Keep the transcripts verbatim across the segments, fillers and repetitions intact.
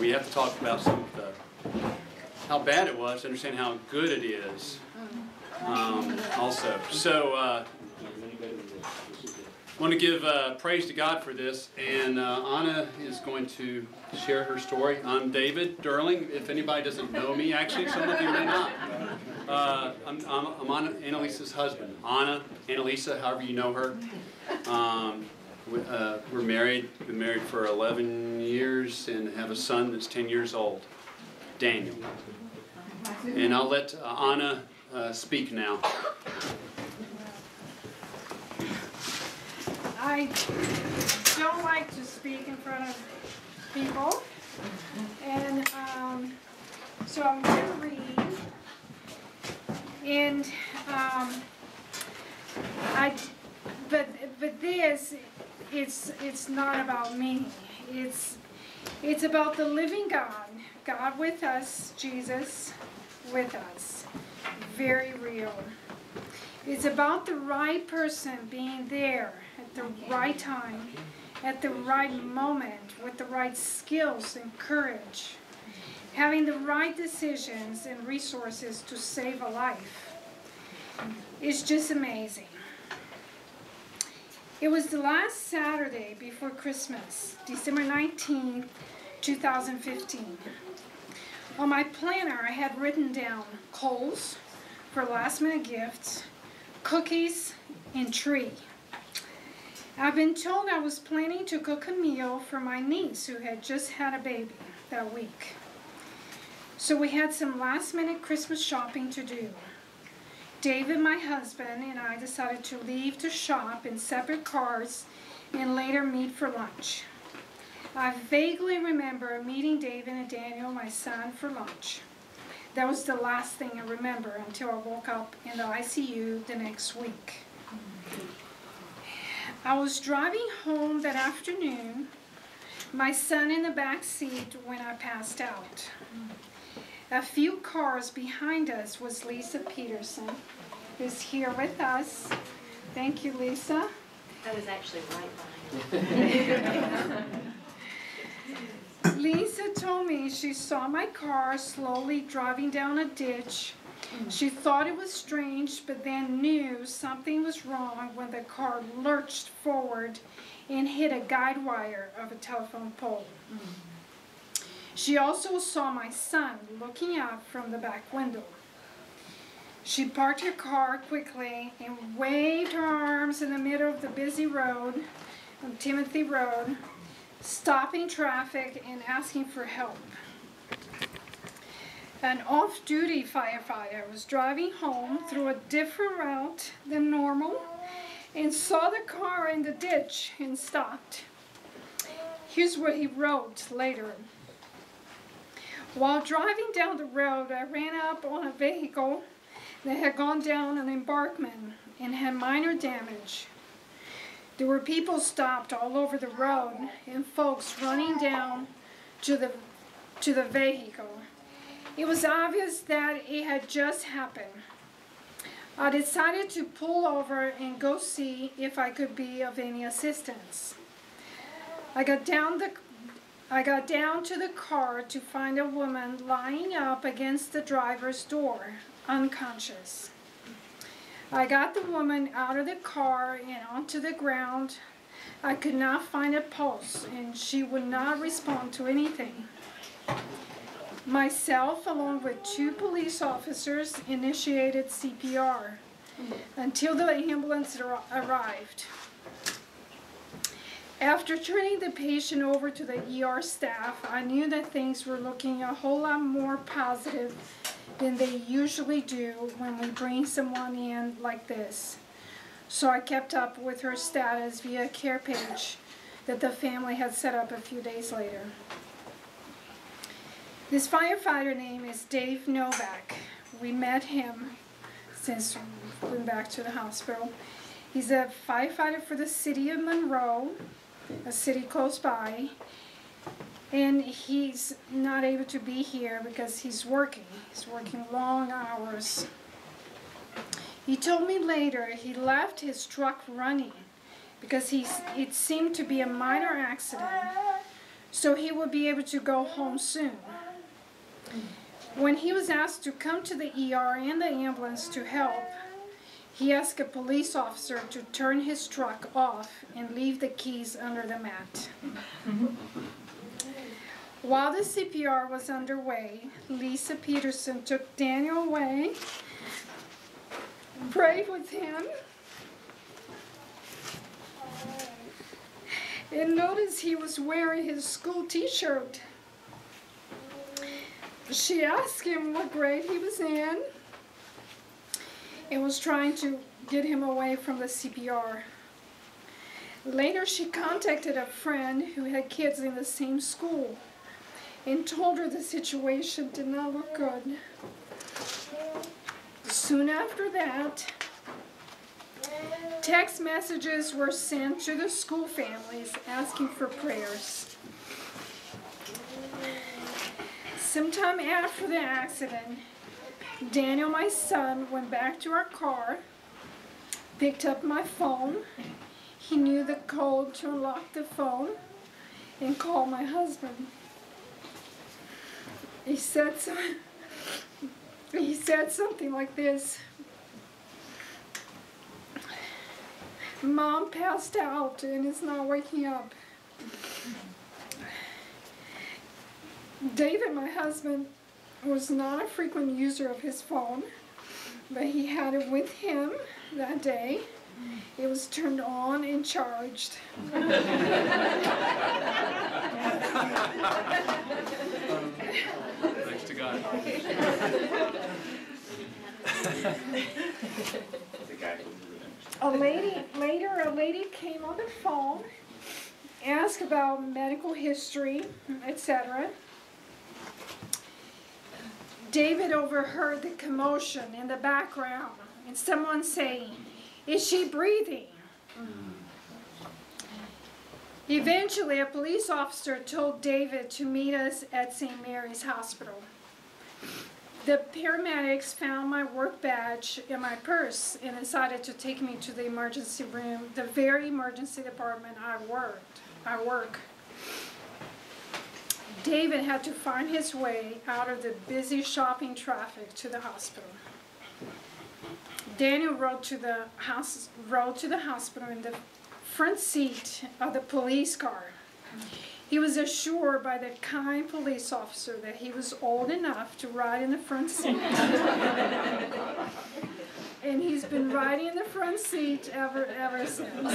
we have to talk about some of the, how bad it was to understand how good it is um, also. So uh, I want to give uh, praise to God for this, and uh, Anna is going to share her story. I'm David Durling, if anybody doesn't know me, actually some of you may not. Uh, I'm, I'm, I'm Anna, Annalisa's husband. Anna, Annalisa, however you know her. Um, we, uh, we're married, been married for eleven years and have a son that's ten years old, Daniel. And I'll let uh, Anna uh, speak now. I don't like to speak in front of people, and um, so I'm going to read. And um, I, but but this, it's it's not about me. It's it's about the living God, God with us, Jesus with us, very real. It's about the right person being there at the right time, at the right moment, with the right skills and courage. Having the right decisions and resources to save a life is just amazing. It was the last Saturday before Christmas, December nineteenth, two thousand fifteen. On my planner, I had written down Kohl's for last-minute gifts, cookies, and tree. I've been told I was planning to cook a meal for my niece who had just had a baby that week. So we had some last-minute Christmas shopping to do. David, my husband, and I decided to leave to shop in separate cars and later meet for lunch. I vaguely remember meeting David and Daniel, my son, for lunch. That was the last thing I remember until I woke up in the I C U the next week. I was driving home that afternoon, my son in the back seat when I passed out. A few cars behind us was Lisa Peterson, who's here with us. Thank you, Lisa. I was actually right behind you. Lisa told me she saw my car slowly driving down a ditch. She thought it was strange, but then knew something was wrong when the car lurched forward and hit a guide wire of a telephone pole. She also saw my son looking out from the back window. She parked her car quickly and waved her arms in the middle of the busy road, on Timothy Road, stopping traffic and asking for help. An off-duty firefighter was driving home through a different route than normal and saw the car in the ditch and stopped. Here's what he wrote later. While driving down the road, I ran up on a vehicle that had gone down an embankment and had minor damage. There were people stopped all over the road and folks running down to the, to the vehicle. It was obvious that it had just happened. I decided to pull over and go see if I could be of any assistance. I got down the I got down to the car to find a woman lying up against the driver's door, unconscious. I got the woman out of the car and onto the ground. I could not find a pulse, and she would not respond to anything. Myself, along with two police officers, initiated C P R until the ambulance arrived. After turning the patient over to the E R staff, I knew that things were looking a whole lot more positive than they usually do when we bring someone in like this. So I kept up with her status via a care page that the family had set up a few days later. This firefighter name is Dave Novak. We met him since we went back to the hospital. He's a firefighter for the city of Monroe, a city close by, and he's not able to be here because he's working. He's working long hours. He told me later he left his truck running because he's, it seemed to be a minor accident, so he will be able to go home soon. When he was asked to come to the E R and the ambulance to help, he asked a police officer to turn his truck off and leave the keys under the mat. While the C P R was underway, Lisa Peterson took Daniel away, prayed with him, and noticed he was wearing his school t-shirt. She asked him what grade he was in and was trying to get him away from the C P R. Later, she contacted a friend who had kids in the same school and told her the situation did not look good. Soon after that, text messages were sent to the school families asking for prayers. Sometime after the accident, Daniel, my son, went back to our car, picked up my phone. He knew the code to unlock the phone and called my husband. He said, so, he said something like this: "Mom passed out and is not waking up." David, my husband, was not a frequent user of his phone, but he had it with him that day. It was turned on and charged. Thanks to God. A lady, later a lady came on the phone, asked about medical history, et cetera. David overheard the commotion in the background and someone saying, "Is she breathing?" Eventually, a police officer told David to meet us at Saint Mary's Hospital. The paramedics found my work badge in my purse and decided to take me to the emergency room, the very emergency department I worked. I work. David had to find his way out of the busy shopping traffic to the hospital. Daniel rode to the house, rode to the hospital in the front seat of the police car. He was assured by the kind police officer that he was old enough to ride in the front seat. And he's been riding in the front seat ever, ever since.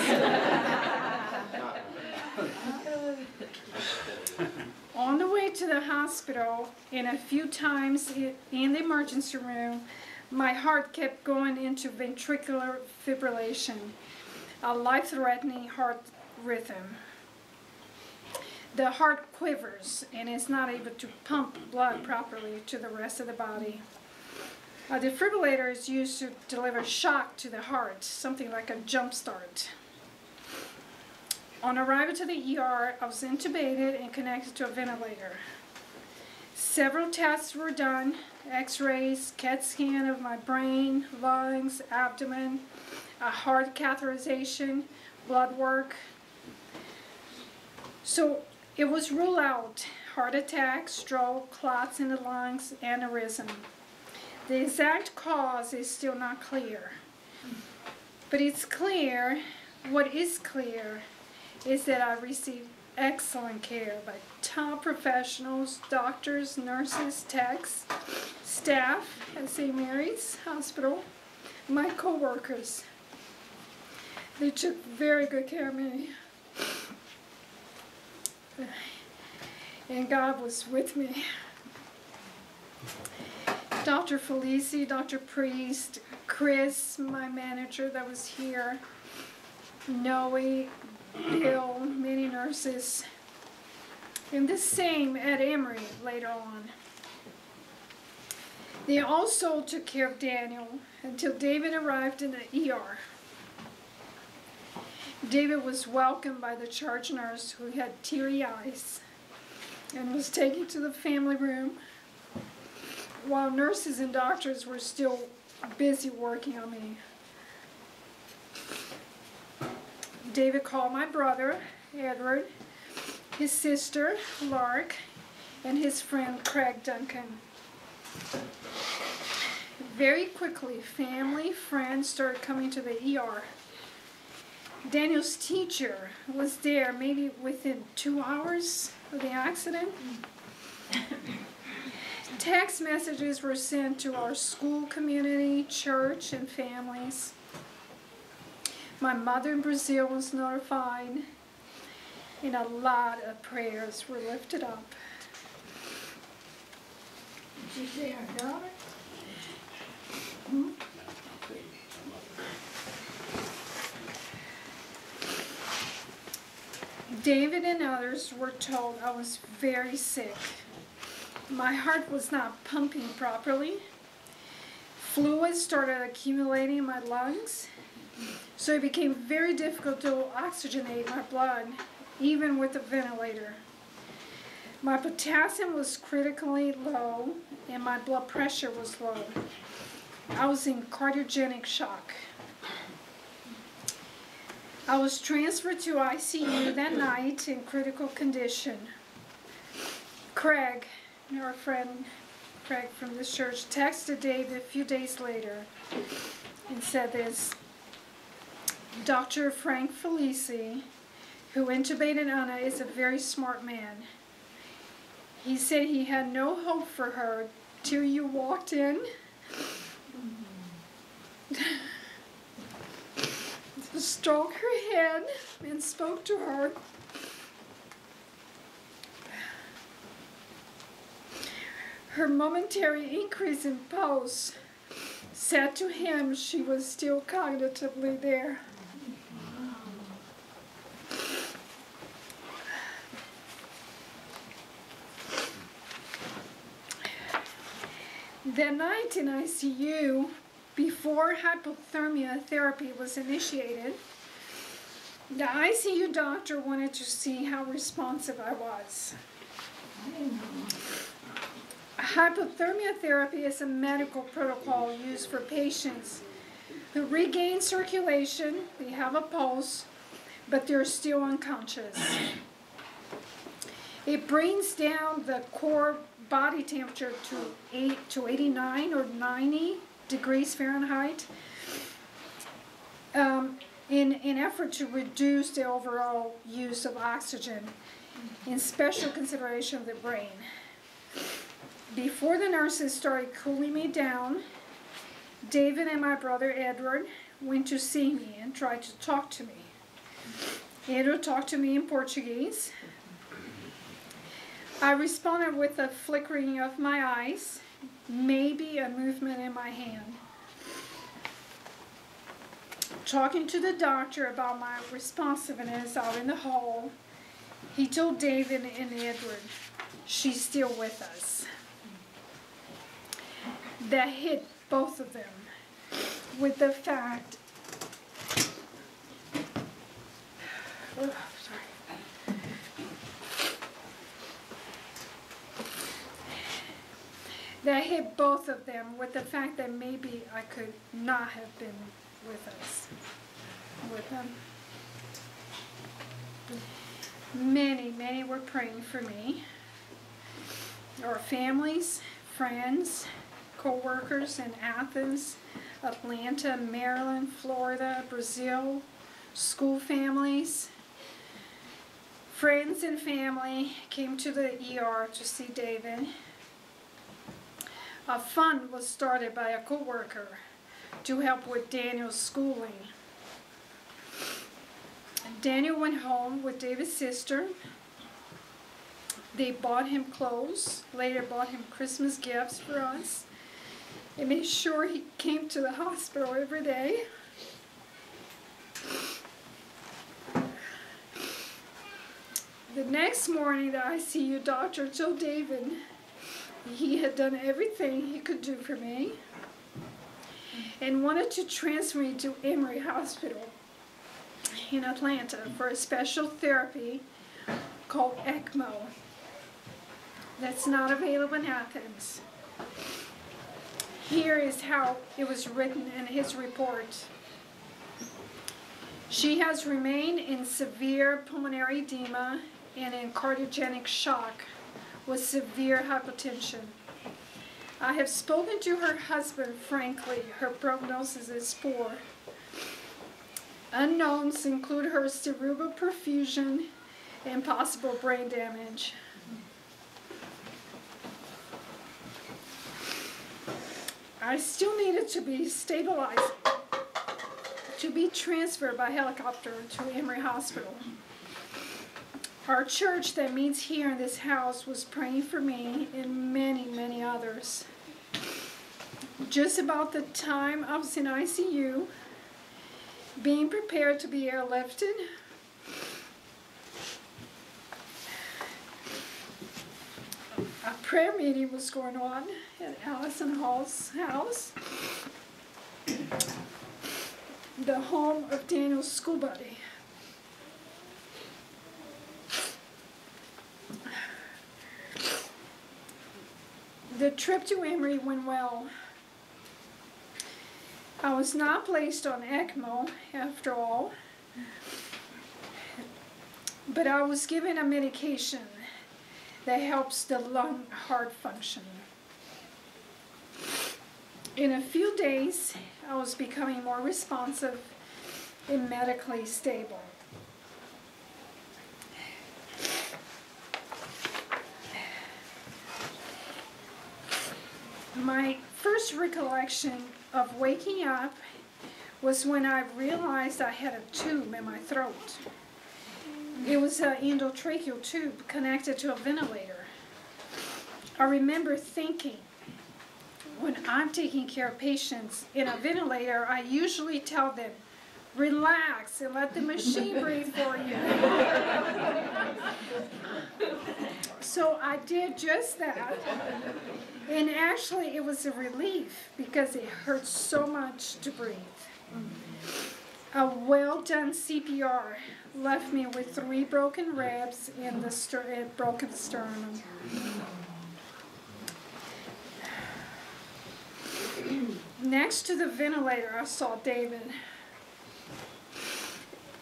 On the way to the hospital, and a few times in the emergency room, my heart kept going into ventricular fibrillation, a life-threatening heart rhythm. The heart quivers and is not able to pump blood properly to the rest of the body. A defibrillator is used to deliver shock to the heart, something like a jump start. On arrival to the E R, I was intubated and connected to a ventilator. Several tests were done: x-rays, C A T scan of my brain, lungs, abdomen, a heart catheterization, blood work. So it was ruled out: heart attack, stroke, clots in the lungs, aneurysm. The exact cause is still not clear. But it's clear, what is clear, is that I received excellent care by top professionals, doctors, nurses, techs, staff at Saint Mary's Hospital, my co-workers. They took very good care of me. And God was with me. Doctor Felici, Doctor Priest, Chris, my manager that was here, Noe, Bill, many nurses, and the same at Emory later on. They also took care of Daniel until David arrived in the E R. David was welcomed by the charge nurse, who had teary eyes, and was taken to the family room while nurses and doctors were still busy working on me. David called my brother, Edward, his sister, Lark, and his friend, Craig Duncan. Very quickly, family, friends started coming to the E R. Daniel's teacher was there maybe within two hours of the accident. Text messages were sent to our school community, church, and families. My mother in Brazil was notified, and a lot of prayers were lifted up. Did you say our daughter? Hmm? David and others were told I was very sick. My heart was not pumping properly. Fluid started accumulating in my lungs, so it became very difficult to oxygenate my blood, even with a ventilator. My potassium was critically low, and my blood pressure was low. I was in cardiogenic shock. I was transferred to I C U that night in critical condition. Craig, our friend Craig from the church, texted David a few days later and said this: Doctor Frank Felici, who intubated Anna, is a very smart man. He said he had no hope for her till you walked in. Stroked her head and spoke to her. Her momentary increase in pulse said to him she was still cognitively there. That night in I C U, before hypothermia therapy was initiated, the I C U doctor wanted to see how responsive I was. Hypothermia therapy is a medical protocol used for patients who regain circulation, they have a pulse, but they're still unconscious. It brings down the core body temperature to eight to eighty-nine or ninety. Degrees Fahrenheit um, in an effort to reduce the overall use of oxygen in special consideration of the brain. Before the nurses started cooling me down, David and my brother Edward went to see me and tried to talk to me. Edward talked to me in Portuguese. I responded with a flickering of my eyes, maybe a movement in my hand. Talking to the doctor about my responsiveness out in the hall, he told David and Edward, she's still with us. That hit both of them with the fact, oh, sorry. That hit both of them with the fact that maybe I could not have been with us, with them. Many, many were praying for me. Our families, friends, co-workers in Athens, Atlanta, Maryland, Florida, Brazil, school families. Friends and family came to the E R to see David. A fund was started by a co-worker to help with Daniel's schooling. Daniel went home with David's sister. They bought him clothes, later bought him Christmas gifts for us, and made sure he came to the hospital every day. The next morning, the I C U doctor told David he had done everything he could do for me and wanted to transfer me to Emory Hospital in Atlanta for a special therapy called ECMO that's not available in Athens. Here is how it was written in his report. She has remained in severe pulmonary edema and in cardiogenic shock with severe hypertension. I have spoken to her husband frankly. Her prognosis is poor. Unknowns include her cerebral perfusion and possible brain damage. I still needed to be stabilized, to be transferred by helicopter to Emory Hospital. Our church that meets here in this house was praying for me and many, many others. Just about the time I was in I C U, being prepared to be airlifted, a prayer meeting was going on at Allison Hall's house, the home of Daniel's school buddy. The trip to Emory went well. I was not placed on ECMO after all, but I was given a medication that helps the lung heart function. In a few days, I was becoming more responsive and medically stable. My first recollection of waking up was when I realized I had a tube in my throat. It was an endotracheal tube connected to a ventilator. I remember thinking, when I'm taking care of patients in a ventilator, I usually tell them, relax and let the machine breathe for you. So I did just that. And actually, it was a relief because it hurt so much to breathe. A well-done C P R left me with three broken ribs and the ster broken sternum. Next to the ventilator, I saw David.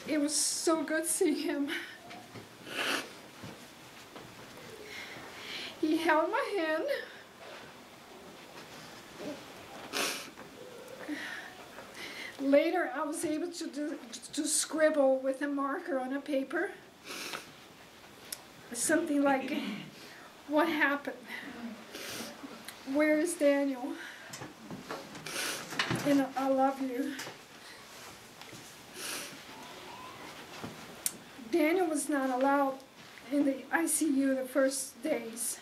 It was so good seeing him. He held my hand. Later, I was able to, do, to scribble with a marker on a paper, something like, what happened? Where is Daniel? And I love you. Daniel was not allowed in the I C U the first days.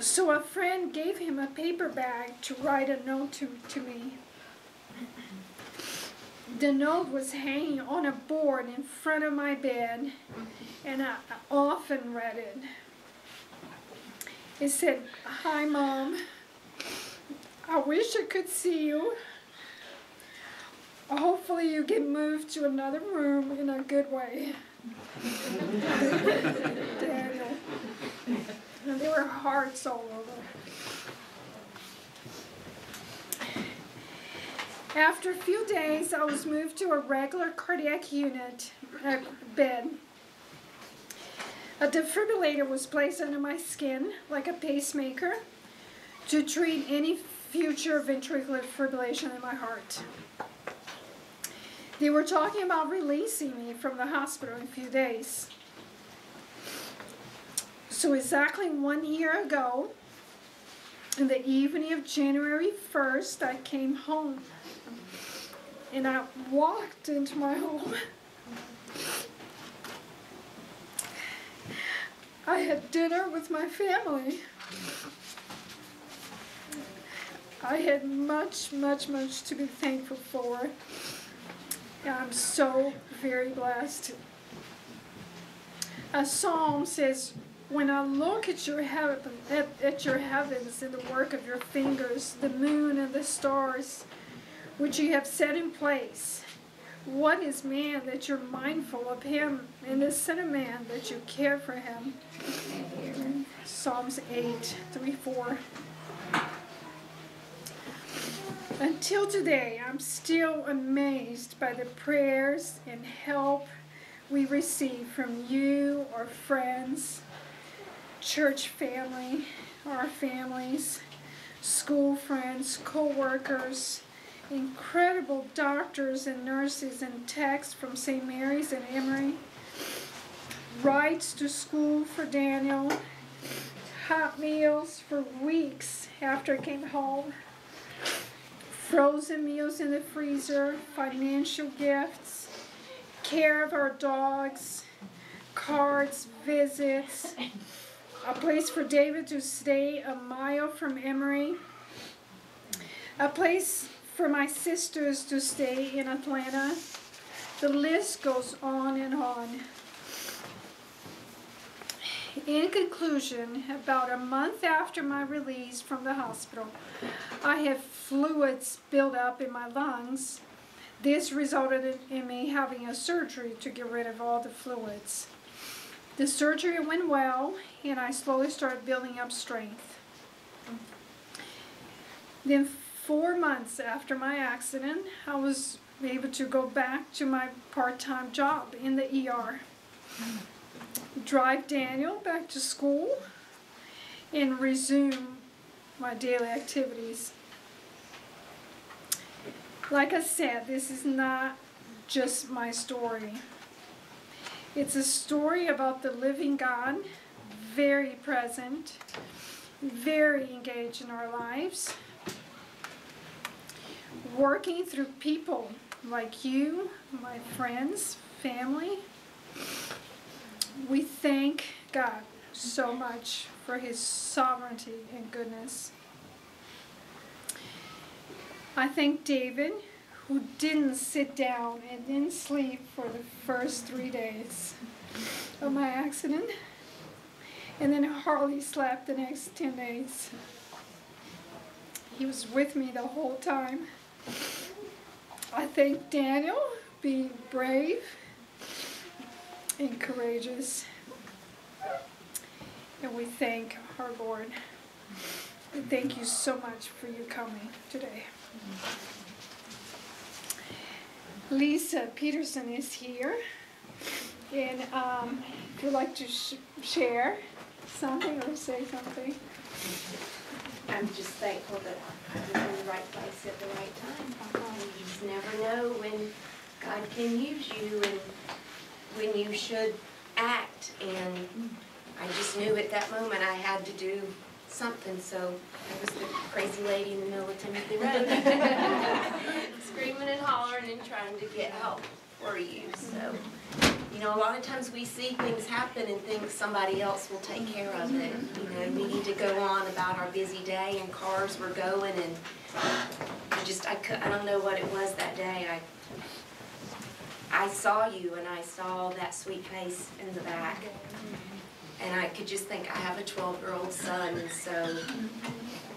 So a friend gave him a paper bag to write a note to, to me. The note was hanging on a board in front of my bed, and I often read it. It said, "Hi, Mom. I wish I could see you. Hopefully you get moved to another room in a good way." Daniel. And there were hearts all over. After a few days, I was moved to a regular cardiac unit uh, bed. A defibrillator was placed under my skin, like a pacemaker, to treat any future ventricular fibrillation in my heart. They were talking about releasing me from the hospital in a few days. So exactly one year ago, in the evening of January first, I came home, and I walked into my home. I had dinner with my family. I had much, much, much to be thankful for. And I'm so very blessed. A psalm says, "When I look at your, heaven, at, at your heavens and the work of your fingers, the moon and the stars, which you have set in place, what is man that you're mindful of him, and the son of man that you care for him?" Psalms eight, three, four. Until today, I'm still amazed by the prayers and help we receive from you, or friends, church family, our families, school friends, co-workers, incredible doctors and nurses, and texts from Saint Mary's and Emory, rides to school for Daniel, hot meals for weeks after I came home, frozen meals in the freezer, financial gifts, care of our dogs, cards, visits, a place for David to stay a mile from Emory, a place for my sisters to stay in Atlanta. The list goes on and on. In conclusion, about a month after my release from the hospital, I have fluids built up in my lungs. This resulted in me having a surgery to get rid of all the fluids. The surgery went well, and I slowly started building up strength. Then four months after my accident, I was able to go back to my part-time job in the E R. Drive Daniel back to school and resume my daily activities. Like I said, this is not just my story. It's a story about the living God, very present, very engaged in our lives, working through people like you, my friends, family. We thank God so much for His sovereignty and goodness. I thank David, who didn't sit down and didn't sleep for the first three days of my accident, and then hardly slept the next ten days. He was with me the whole time. I thank Daniel, being brave and courageous, and we thank our Lord. And thank you so much for you coming today. Lisa Peterson is here, and um, if you'd like to sh share something or say something. I'm just thankful that I was in the right place at the right time. You just never know when God can use you and when you should act, and I just knew at that moment I had to do something, so I was the crazy lady in the middle of Timothy Road, screaming and hollering and trying to get help for you. So, you know, a lot of times we see things happen and think somebody else will take care of it. You know, we need to go on about our busy day, and cars were going, and I just, I, could, I don't know what it was that day. I. I saw you, and I saw that sweet face in the back, and I could just think, I have a twelve-year-old son, and so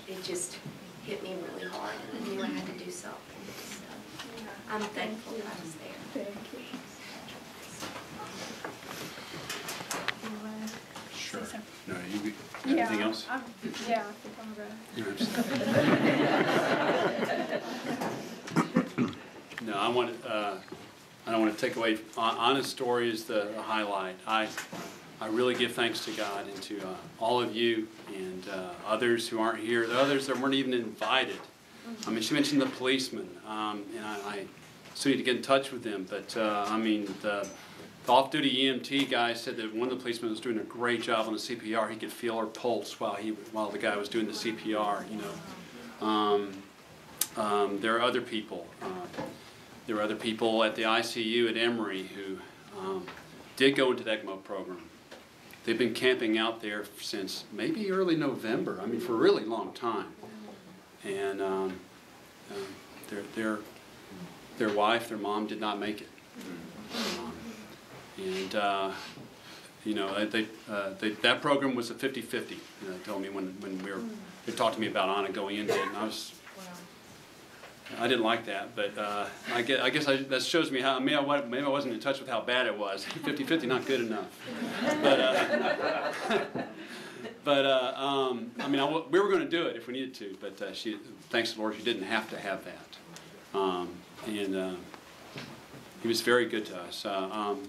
it just hit me really hard, and I knew I had to do something. So I'm thankful that I was there. Thank you. Sure. No, you got anything else? I'm, yeah, I think I'm good. No, I want to... Uh, I don't want to take away. Anna's story is the highlight. I, I really give thanks to God and to uh, all of you and uh, others who aren't here, the others that weren't even invited. I mean, she mentioned the policeman, um, and I, I still need to get in touch with them. But uh, I mean, the, the off-duty E M T guy said that one of the policemen was doing a great job on the C P R. He could feel her pulse while he, while the guy was doing the C P R. You know, um, um, there are other people. Uh, There were other people at the I C U at Emory who um, did go into the ECMO program. They've been camping out there since maybe early November, I mean, for a really long time. And um, uh, their, their, their wife, their mom did not make it. Um, and, uh, you know, they, uh, they, that program was a fifty fifty. You know, they told me when, when we were, they talked to me about Anna going into it, and I was, I didn't like that, but uh, I guess, I guess I, that shows me how, maybe I, maybe I wasn't in touch with how bad it was. fifty fifty, not good enough. But, uh, but uh, um, I mean, I, we were going to do it if we needed to, but uh, she, thanks to the Lord, she didn't have to have that. Um, and uh, he was very good to us. Uh, um,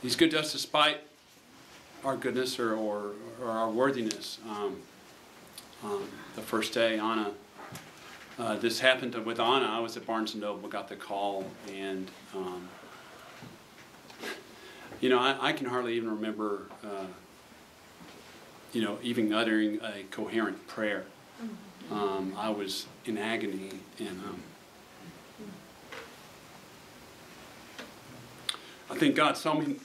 He's good to us despite our goodness or, or, or our worthiness. Um, um, the first day, Anna, uh, this happened to, with Anna. I was at Barnes and Noble, got the call, and um, you know, I, I can hardly even remember, uh, you know, even uttering a coherent prayer. Um, I was in agony, and um, I think God saw me.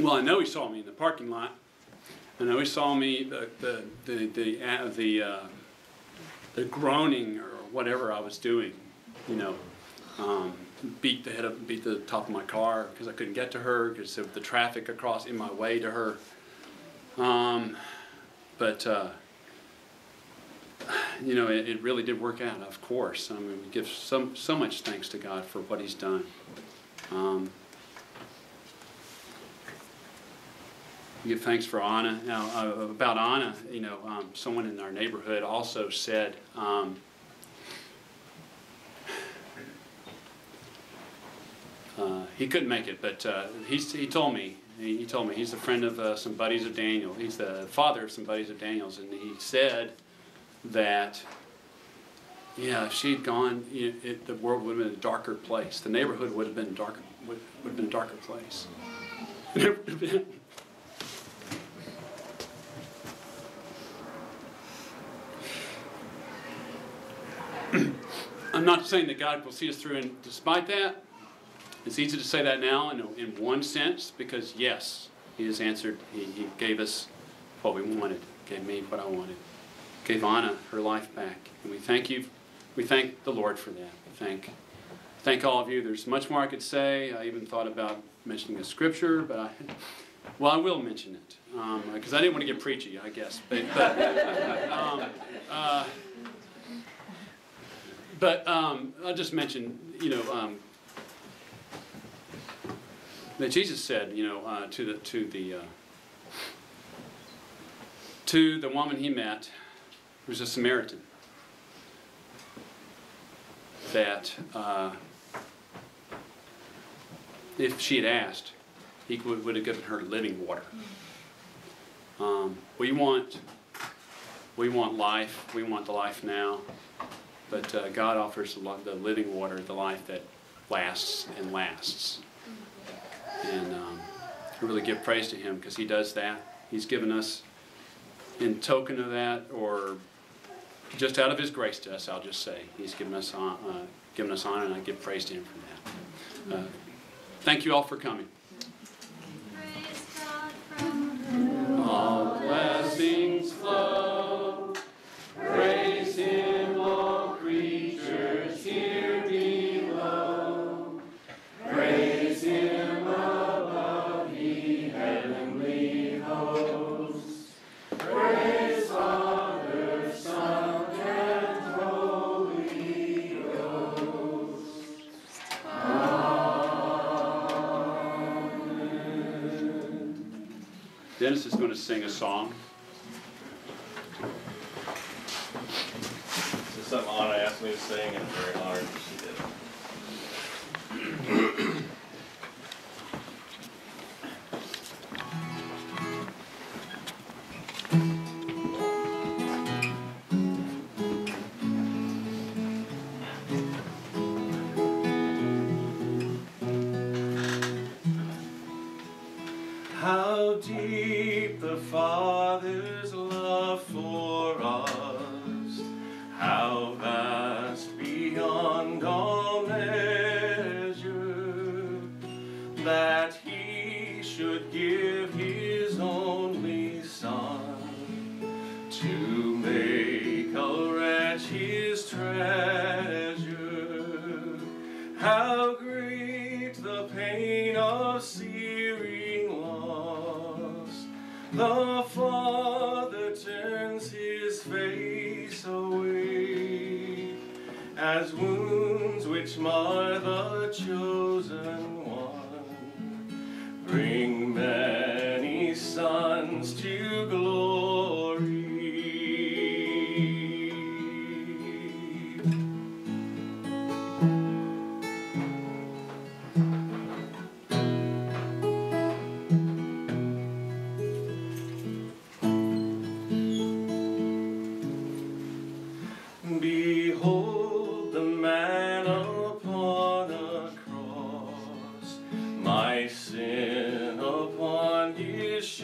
Well, I know He saw me in the parking lot. I know He saw me the the the the uh, the, uh, the groaning or whatever I was doing, you know. Um, beat the head up, beat the top of my car because I couldn't get to her because of the traffic across in my way to her. Um, but uh, you know, it, it really did work out. Of course, I mean, we give so so much thanks to God for what He's done. Um, we give thanks for Anna. Now uh, about Anna, you know, um, someone in our neighborhood also said. Um, Uh, he couldn't make it, but uh, he, he told me, he, he told me, he's a friend of uh, some buddies of Daniel, he's the father of some buddies of Daniel's, and he said that, yeah, if she'd gone, it, it, the world would have been a darker place, the neighborhood would have been darker, would, would have been a darker place. I'm not saying that God will see us through, and despite that, it's easy to say that now in, in one sense, because yes, He has answered. He, he gave us what we wanted, gave me what I wanted, gave Anna her life back. And we thank you, we thank the Lord for that. We thank, thank all of you. There's much more I could say. I even thought about mentioning a scripture, but I, well, I will mention it, because um, I didn't want to get preachy, I guess. But, but, um, uh, but um, I'll just mention, you know, um, that Jesus said, you know, uh, to the to the uh, to the woman He met, who's a Samaritan, that uh, if she had asked, He would, would have given her living water. Um, we want we want life. We want the life now, but uh, God offers the living water, the life that lasts and lasts. And um, I really give praise to Him because He does that. He's given us, in token of that, or just out of His grace to us, I'll just say, He's given us on, uh, given us honor, and I give praise to Him for that. Uh, thank you all for coming. Praise God from whom all blessings flow. Praise Him, all creatures here below. Praise Him. Dennis is going to sing a song. This is something Anna asked me to sing, and I'm very honored that she did. Glory.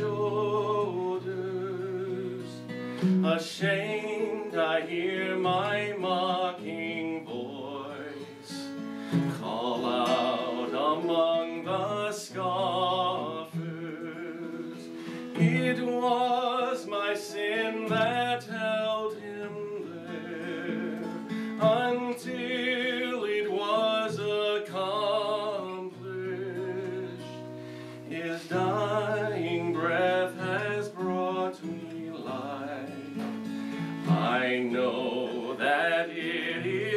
shoulders. Ashamed, I hear my mocking voice call out among the scoffers. It was my sin that held him there until it was accomplished. His dying breath has brought me life. I know that it is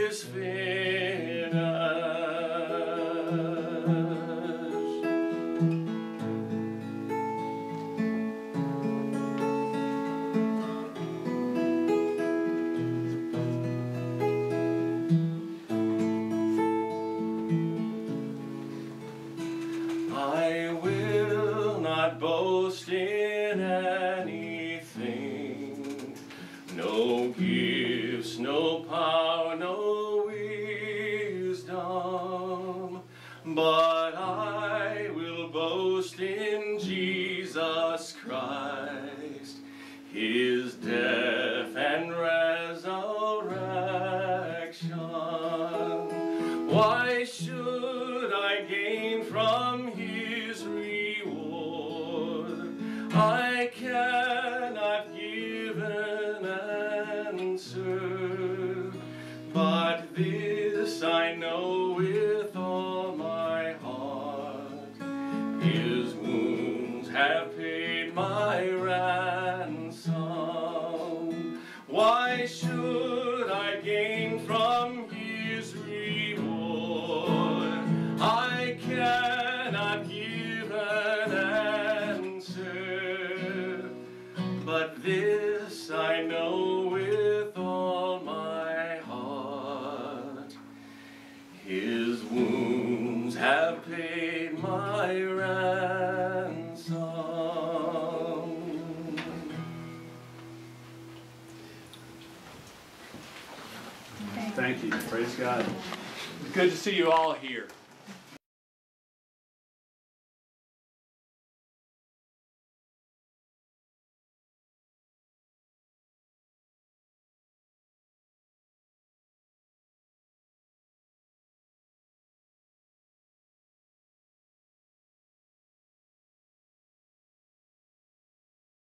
Praise God. It's good to see you all here.